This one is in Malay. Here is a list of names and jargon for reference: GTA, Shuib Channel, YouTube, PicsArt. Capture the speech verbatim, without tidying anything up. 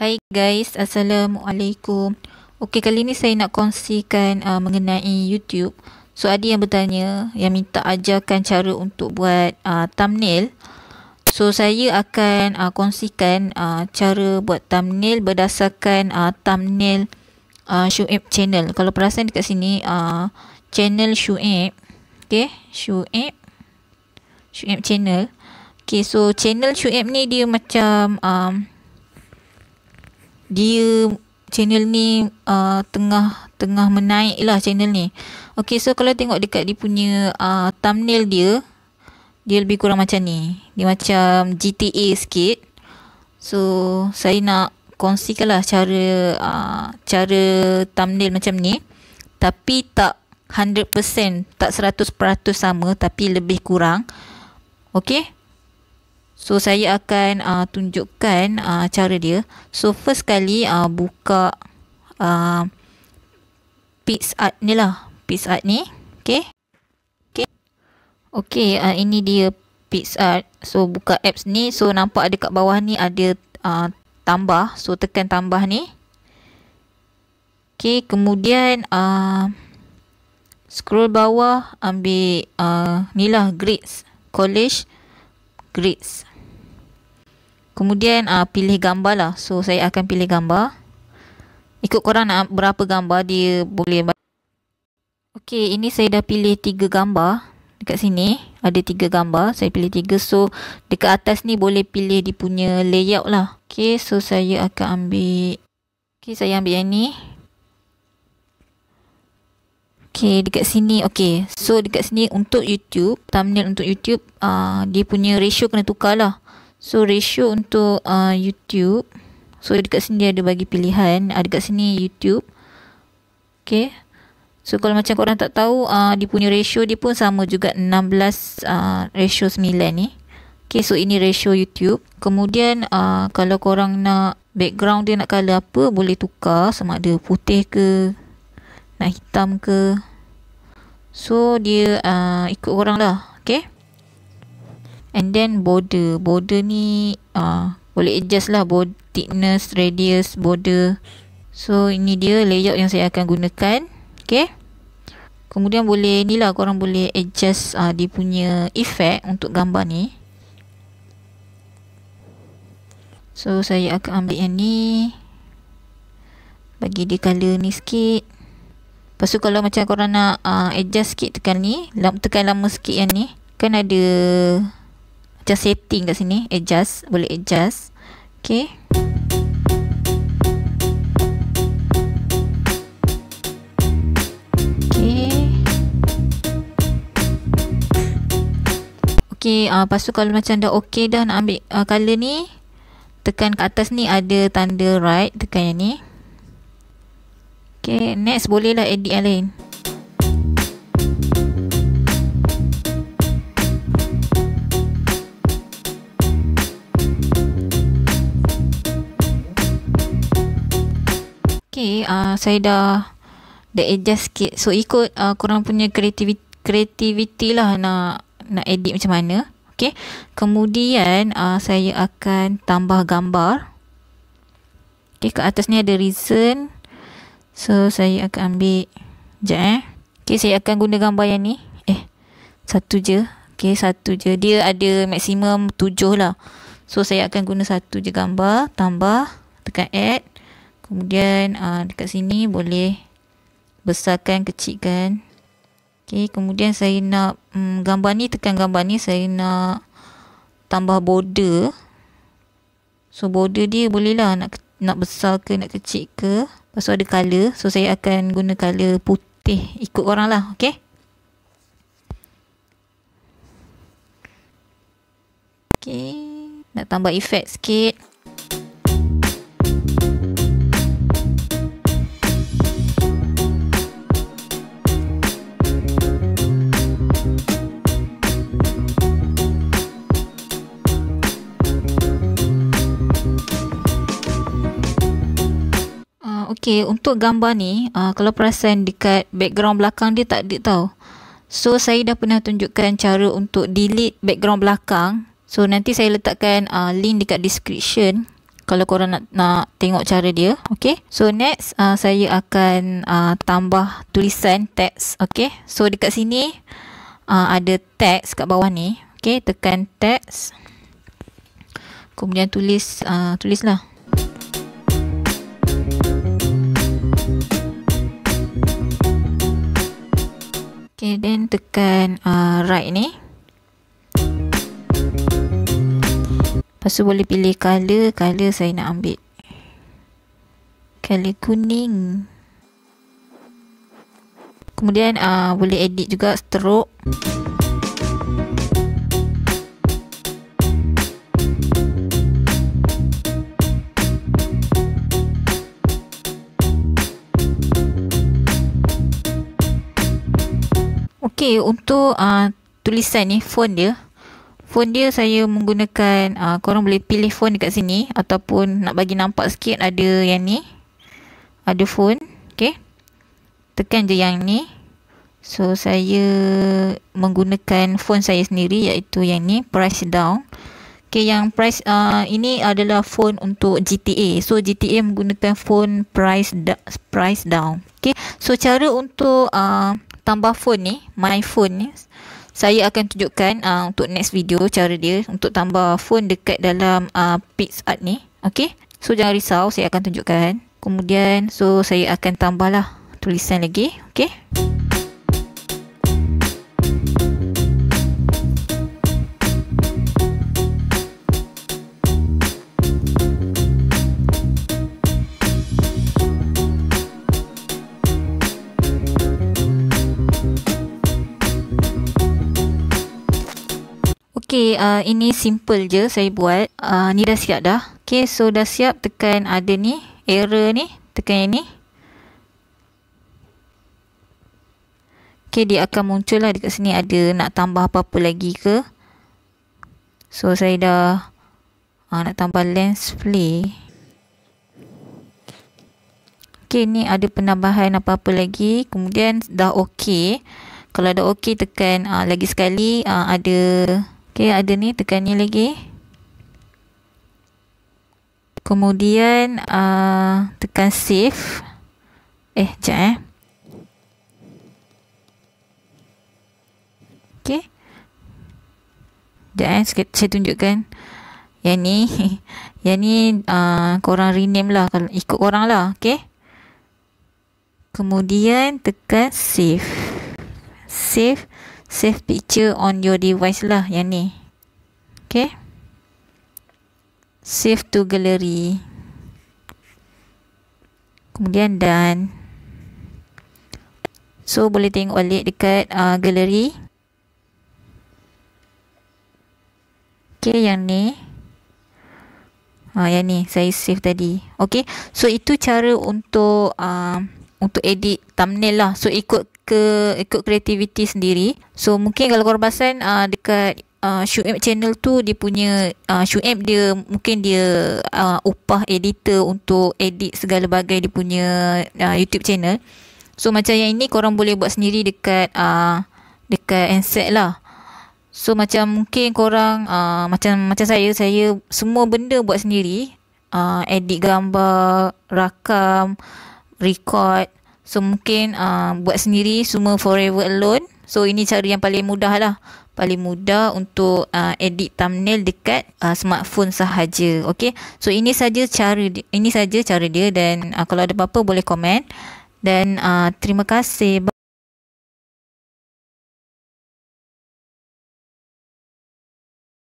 Hai guys, Assalamualaikum. Okey, kali ni saya nak kongsikan uh, mengenai YouTube. So ada yang bertanya, yang minta ajarkan cara untuk buat uh, thumbnail. So saya akan uh, kongsikan uh, cara buat thumbnail berdasarkan uh, thumbnail uh, Shuib Channel. Kalau perasan dekat sini uh, channel Shuib. Okey, Shuib Shuib Channel. Okey, so channel Shuib ni dia macam um, dia channel ni uh, tengah tengah menaik lah channel ni. Okey, so kalau tengok dekat dia punya uh, thumbnail dia, dia lebih kurang macam ni. Dia macam G T A sikit. So saya nak kongsikan lah cara uh, cara thumbnail macam ni. Tapi tak one hundred peratus, tak one hundred peratus sama, tapi lebih kurang. Okey. So saya akan uh, tunjukkan uh, cara dia. So first kali uh, buka uh, PicsArt ni lah. PicsArt ni. Okay. Okay. Okay. Uh, ini dia PicsArt. So buka apps ni. So nampak ada kat bawah ni ada uh, tambah. So tekan tambah ni. Okay. Kemudian uh, scroll bawah. Ambil uh, ni lah grades. College. Grades. Kemudian uh, pilih gambar lah. So saya akan pilih gambar. Ikut korang nak berapa gambar dia boleh. Okey, ini saya dah pilih tiga gambar. Dekat sini ada tiga gambar. Saya pilih tiga. So dekat atas ni boleh pilih dia punya layout lah. Okey, so saya akan ambil. Okey, saya ambil yang ni. Okey, dekat sini. Okey, so dekat sini untuk YouTube, thumbnail untuk YouTube, uh, dia punya ratio kena tukar lah. So ratio untuk uh, YouTube. So dekat sini dia ada bagi pilihan. Ada uh, dekat sini YouTube. Okay. So kalau macam korang tak tahu, uh, dia punya ratio dia pun sama juga enam belas uh, ratio sembilan ni. Okay, so ini ratio YouTube. Kemudian uh, kalau korang nak background dia nak colour apa, boleh tukar. Sama ada putih ke, nak hitam ke. So dia uh, ikut korang lah. Okay. And then border, border ni uh, boleh adjust lah, border, thickness, radius, border. So ini dia layout yang saya akan gunakan. Okay. Kemudian boleh ni lah, korang boleh adjust uh, dia punya effect untuk gambar ni. So saya akan ambil yang ni, bagi dia colour ni sikit. Lepas tu kalau macam korang nak uh, adjust sikit, tekan ni, tekan lama sikit yang ni. Kan ada macam setting kat sini, adjust, boleh adjust. Okay. Okay. Okay, uh, lepas tu kalau macam dah okay dah nak ambil uh, colour ni, tekan kat atas ni ada tanda right, tekan yang ni. Okay, next boleh lah edit yang lain. Okay, uh, saya dah dah adjust sikit. So ikut uh, korang punya kreativiti, kreativiti lah nak nak edit macam mana. Okay. Kemudian uh, saya akan tambah gambar. Okay, kat atas ni ada reason. So saya akan ambil. Sekejap eh. Okay, saya akan guna gambar yang ni. Eh, satu je. Okay, satu je. Dia ada maksimum tujuh lah. So saya akan guna satu je gambar. Tambah, tekan add. Kemudian uh, dekat sini boleh besarkan, kecilkan. Okay, kemudian saya nak um, gambar ni, tekan gambar ni, saya nak tambah border. So border dia boleh lah nak, nak besar ke, nak kecil ke. Lepas tu ada colour. So saya akan guna colour putih. Ikut korang lah. Okay. Okay. Nak tambah efek sikit. Okay, untuk gambar ni, uh, kalau perasan dekat background belakang dia tak ada tau. So, saya dah pernah tunjukkan cara untuk delete background belakang. So, nanti saya letakkan uh, link dekat description. kalau korang nak, nak tengok cara dia. Okay, so next uh, saya akan uh, tambah tulisan teks. Okay, so dekat sini uh, ada teks kat bawah ni. Okay, tekan teks, kemudian tulis uh, tulislah. Okay, then tekan uh, right ni. Lepas tu boleh pilih color. Color saya nak ambil color kuning. Kemudian uh, boleh edit juga stroke. Ok, untuk uh, tulisan ni, font dia, font dia saya menggunakan, uh, korang boleh pilih font dekat sini, ataupun nak bagi nampak sikit ada yang ni, ada font. Ok, tekan je yang ni. So saya menggunakan font saya sendiri, iaitu yang ni, price down. Ok, yang price uh, ini adalah font untuk G T A. So G T A menggunakan font price, price down. Ok, so cara untuk uh, tambah font ni, my font ni, saya akan tunjukkan uh, untuk next video cara dia untuk tambah font dekat dalam uh, PicsArt ni. Okay, so jangan risau, saya akan tunjukkan. Kemudian so saya akan tambahlah tulisan lagi. Okay, Okay, uh, ini simple je saya buat. Uh, ni dah siap dah. Okay, so dah siap. Tekan ada ni, error ni, tekan yang ni. Okay, dia akan muncul lah dekat sini, ada nak tambah apa-apa lagi ke. So saya dah uh, nak tambah lens flare. Okay, ni ada penambahan apa-apa lagi. Kemudian dah okay. Kalau dah okay, tekan uh, lagi sekali. uh, Ada... Okay, ada ni, tekan ni lagi. Kemudian uh, tekan save. Eh, sekejap eh. Okay, sekejap eh, saya tunjukkan. Yang ni Yang ni uh, korang rename lah, kalau ikut korang lah. Okay, kemudian tekan save. Save Save picture on your device lah, yang ni. Okay, save to gallery. Kemudian done. So boleh tengok balik dekat uh, gallery. Okay, yang ni, ha, yang ni saya save tadi. Okay, so itu cara untuk uh, untuk edit thumbnail lah. So ikut ke, ikut kreativiti sendiri. So mungkin kalau korang perasan uh, dekat uh, Shuib channel tu, dia punya uh, Shuib dia mungkin dia uh, upah editor untuk edit segala bagai dia punya uh, YouTube channel. So macam yang ini korang boleh buat sendiri dekat uh, dekat handset lah. So macam mungkin korang uh, macam macam saya saya semua benda buat sendiri, uh, edit gambar, rakam, record. So mungkin uh, buat sendiri semua, forever alone. So ini cara yang paling mudah lah, paling mudah untuk uh, edit thumbnail dekat uh, smartphone sahaja. Okay, so ini saja cara dia, ini saja cara dia. Dan uh, kalau ada apa-apa boleh komen. Dan uh, terima kasih.